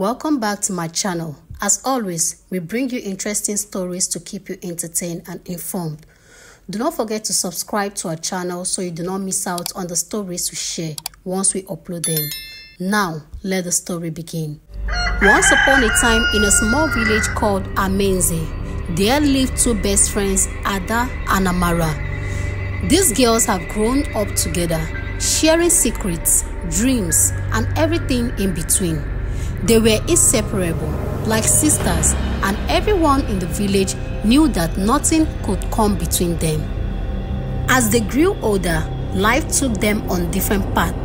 Welcome back to my channel. As always, we bring you interesting stories to keep you entertained and informed. Do not forget to subscribe to our channel so you do not miss out on the stories we share once we upload them. Now, let the story begin. Once upon a time, in a small village called Amenze, there lived two best friends, Ada and Amara. These girls have grown up together, sharing secrets, dreams, and everything in between. They were inseparable, like sisters, and everyone in the village knew that nothing could come between them. As they grew older, life took them on different paths.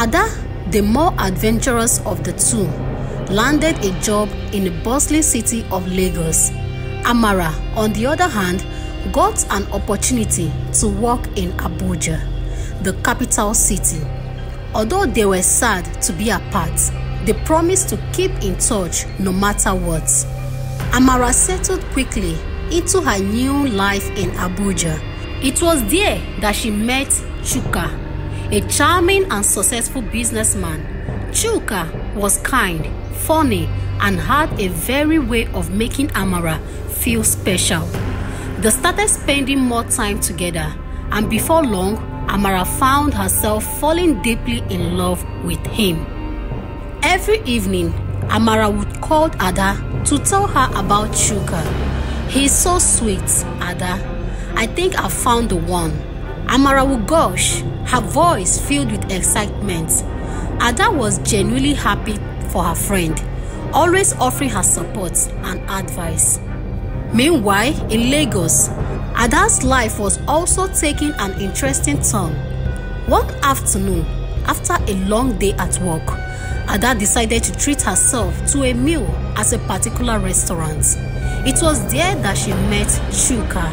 Ada, the more adventurous of the two, landed a job in the bustling city of Lagos. Amara, on the other hand, got an opportunity to work in Abuja, the capital city. Although they were sad to be apart, they promised to keep in touch no matter what. Amara settled quickly into her new life in Abuja. It was there that she met Chuka, a charming and successful businessman. Chuka was kind, funny, and had a very way of making Amara feel special. They started spending more time together, and before long, Amara found herself falling deeply in love with him. Every evening, Amara would call Ada to tell her about Chuka. "He's so sweet, Ada. I think I found the one." Amara would gush, her voice filled with excitement. Ada was genuinely happy for her friend, always offering her support and advice. Meanwhile, in Lagos, Ada's life was also taking an interesting turn. One afternoon, after a long day at work, Ada decided to treat herself to a meal at a particular restaurant. It was there that she met Chuka.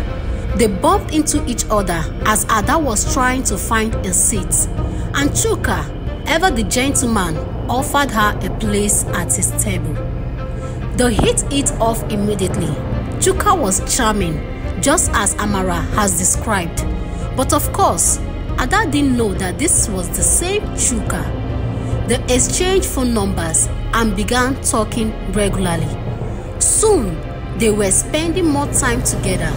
They bumped into each other as Ada was trying to find a seat, and Chuka, ever the gentleman, offered her a place at his table. They hit it off immediately. Chuka was charming, just as Amara has described. But of course, Ada didn't know that this was the same Chuka. They exchanged phone numbers and began talking regularly. Soon, they were spending more time together,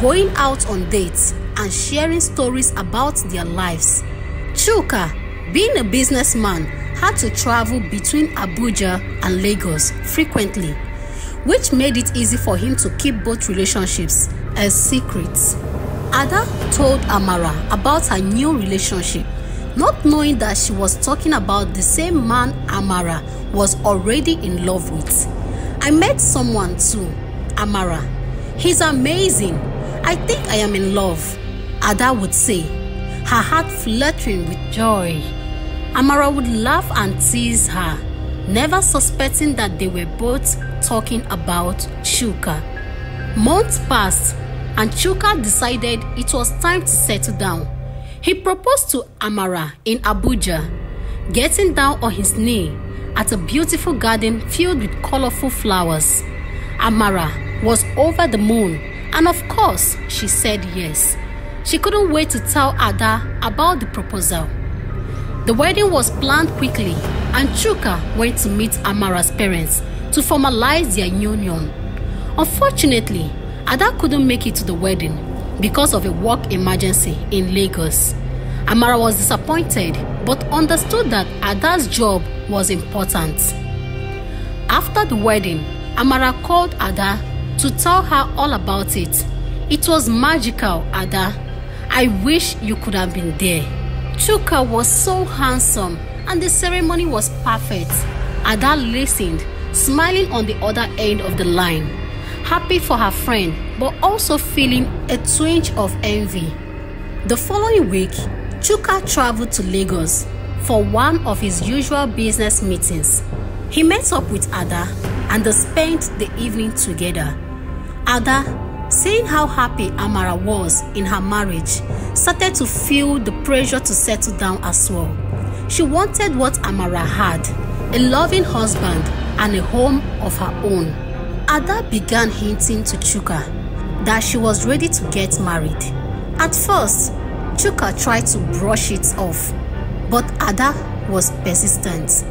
going out on dates and sharing stories about their lives. Chuka, being a businessman, had to travel between Abuja and Lagos frequently, which made it easy for him to keep both relationships as secrets. Ada told Amara about her new relationship, not knowing that she was talking about the same man Amara was already in love with. "I met someone too, Amara. He's amazing. I think I am in love," Ada would say, her heart fluttering with joy. Amara would laugh and tease her, never suspecting that they were both talking about Chuka. Months passed, and Chuka decided it was time to settle down. He proposed to Amara in Abuja, getting down on his knee at a beautiful garden filled with colorful flowers. Amara was over the moon, and of course, she said yes. She couldn't wait to tell Ada about the proposal. The wedding was planned quickly, and Chuka went to meet Amara's parents to formalize their union. Unfortunately, Ada couldn't make it to the wedding because of a work emergency in Lagos. Amara was disappointed but understood that Ada's job was important. After the wedding, Amara called Ada to tell her all about it. "It was magical, Ada. I wish you could have been there. Chuka was so handsome and the ceremony was perfect." Ada listened, smiling on the other end of the line, happy for her friend but also feeling a twinge of envy. The following week, Chuka traveled to Lagos for one of his usual business meetings. He met up with Ada and they spent the evening together. Ada, seeing how happy Amara was in her marriage, started to feel the pressure to settle down as well. She wanted what Amara had, a loving husband and a home of her own. Ada began hinting to Chuka that she was ready to get married. At first, Chuka tried to brush it off, but Ada was persistent.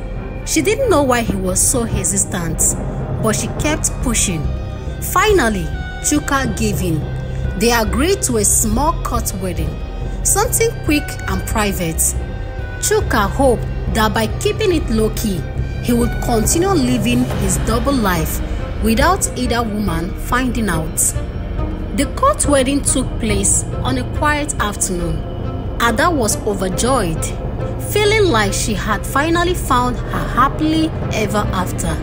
She didn't know why he was so hesitant, but she kept pushing. Finally, Chuka gave in. They agreed to a small court wedding, something quick and private. Chuka hoped that by keeping it low-key, he would continue living his double life without either woman finding out. The court wedding took place on a quiet afternoon. Ada was overjoyed, feeling like she had finally found her happily ever after.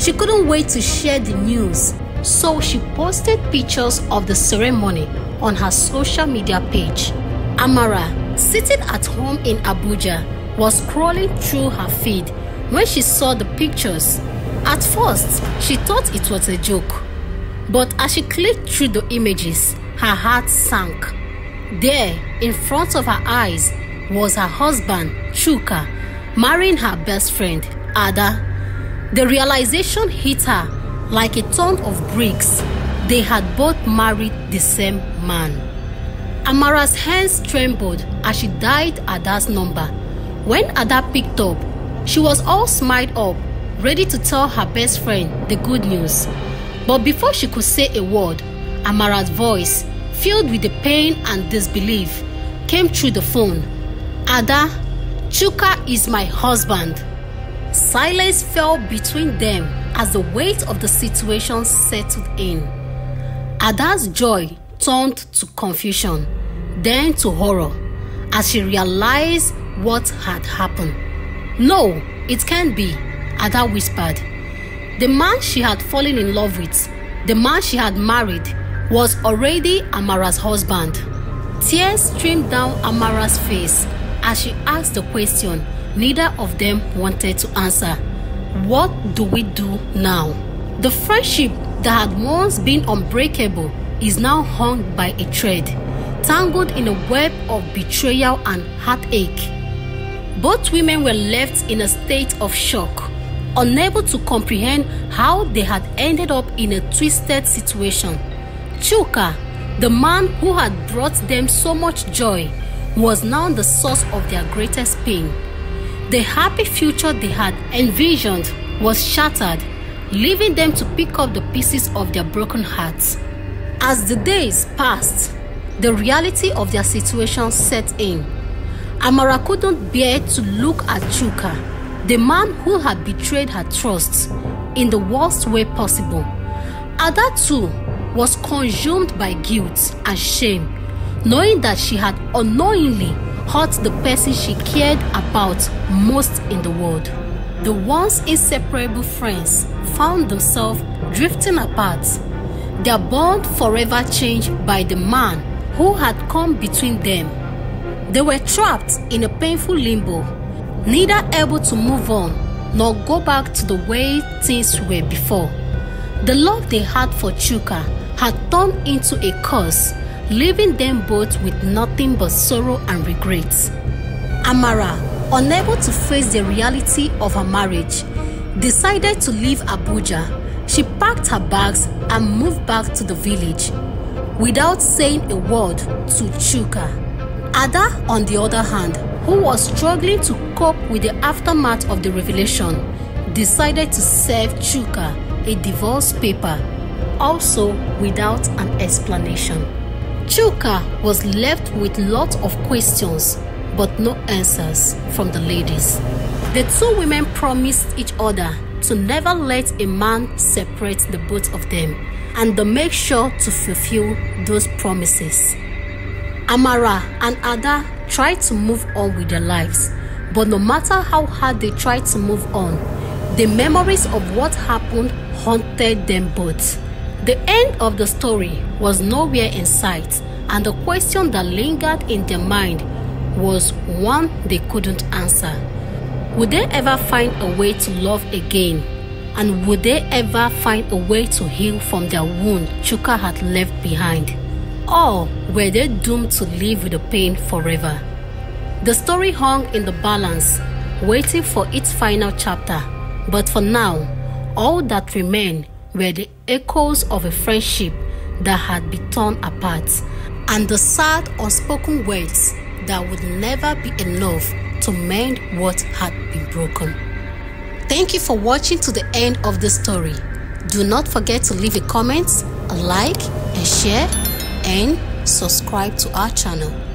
She couldn't wait to share the news, so she posted pictures of the ceremony on her social media page. Amara, sitting at home in Abuja, was scrolling through her feed when she saw the pictures. At first, she thought it was a joke, but as she clicked through the images, her heart sank. There, in front of her eyes, was her husband, Chuka, marrying her best friend, Ada. The realization hit her like a ton of bricks. They had both married the same man. Amara's hands trembled as she dialed Ada's number. When Ada picked up, she was all smiled up, ready to tell her best friend the good news. But before she could say a word, Amara's voice, filled with the pain and disbelief, came through the phone. "Ada, Chuka is my husband." Silence fell between them as the weight of the situation settled in. Ada's joy turned to confusion, then to horror, as she realized what had happened. "No, it can't be," Ada whispered. The man she had fallen in love with, the man she had married, was already Amara's husband. Tears streamed down Amara's face as she asked the question neither of them wanted to answer. "What do we do now?" The friendship that had once been unbreakable is now hung by a thread, tangled in a web of betrayal and heartache. Both women were left in a state of shock, unable to comprehend how they had ended up in a twisted situation. Chuka, the man who had brought them so much joy, was now the source of their greatest pain. The happy future they had envisioned was shattered, leaving them to pick up the pieces of their broken hearts. As the days passed, the reality of their situation set in. Amara couldn't bear to look at Chuka, the man who had betrayed her trust in the worst way possible. Ada too was consumed by guilt and shame, knowing that she had unknowingly hurt the person she cared about most in the world. The once inseparable friends found themselves drifting apart, their bond forever changed by the man who had come between them. They were trapped in a painful limbo, neither able to move on nor go back to the way things were before. The love they had for Chuka had turned into a curse, leaving them both with nothing but sorrow and regrets. Amara, unable to face the reality of her marriage, decided to leave Abuja. She packed her bags and moved back to the village, without saying a word to Chuka. Ada, on the other hand, who was struggling to cope with the aftermath of the revelation, decided to serve Chuka a divorce paper, also without an explanation. Chuka was left with lots of questions but no answers from the ladies. The two women promised each other to never let a man separate the both of them, and to make sure to fulfill those promises. Amara and Ada tried to move on with their lives, but no matter how hard they tried to move on, the memories of what happened haunted them both. The end of the story was nowhere in sight, and the question that lingered in their mind was one they couldn't answer. Would they ever find a way to love again? And would they ever find a way to heal from their wound Chuka had left behind? Or were they doomed to live with the pain forever? The story hung in the balance, waiting for its final chapter. But for now, all that remained were the echoes of a friendship that had been torn apart, and the sad unspoken words that would never be enough to mend what had been broken. Thank you for watching to the end of the story. Do not forget to leave a comment, a like, and share, and subscribe to our channel.